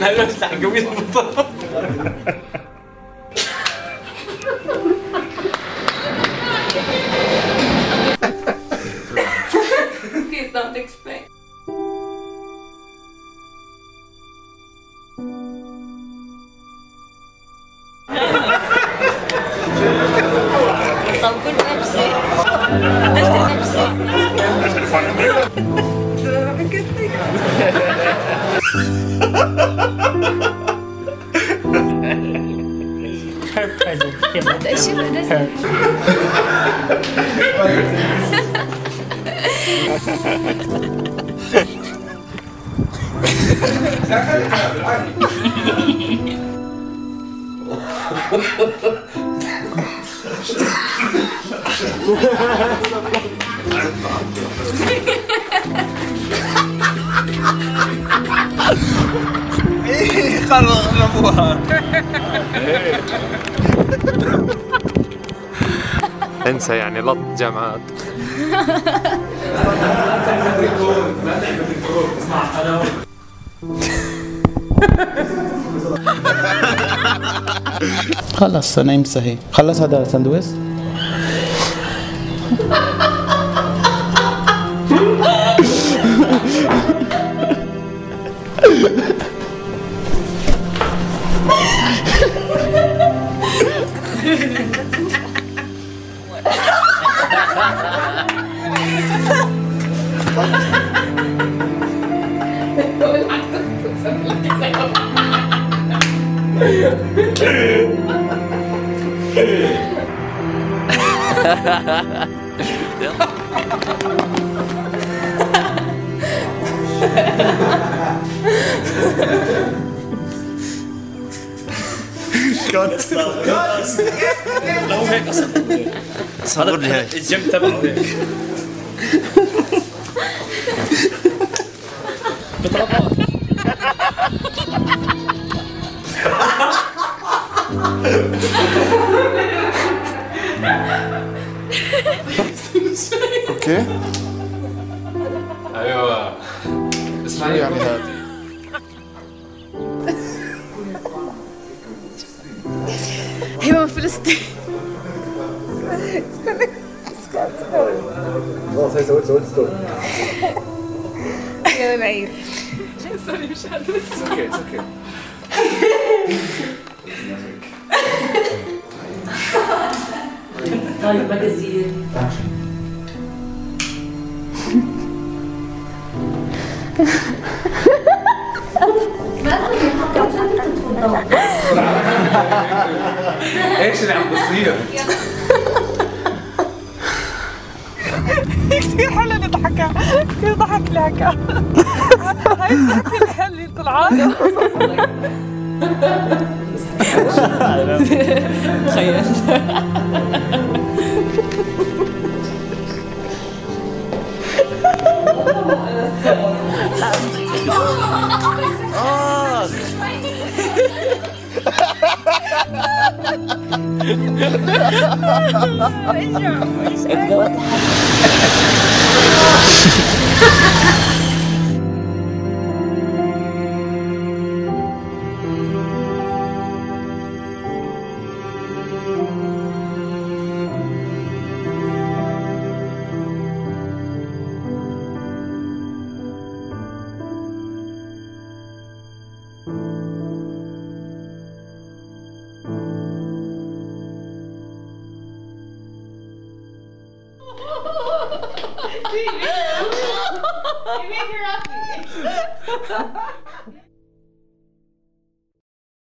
لا لا مستحق جويز بالطرف. Please don't explain. طب كل نفسي قتلت نفسي حكيت لك ايه خلص نبوها انسى يعني لط جامعات خلص انا امسحي خلص هذا السندويش لو هيك اصلا صار لي هيك الجيم تبعه هيك بطلبات اوكي ايوه اسمعي يعني هذا هيما فلسطين استنى خلاص هي سويت ستوب يلا نعيد سوري مش قادرة اوكي اوكي طيب بجزير ايش اللي عم بصير؟ كثير حلو اللي ضحكها، كثير ضحك اللي حكاها. هاي الضحكة اللي طلعت تخيل You made her ugly.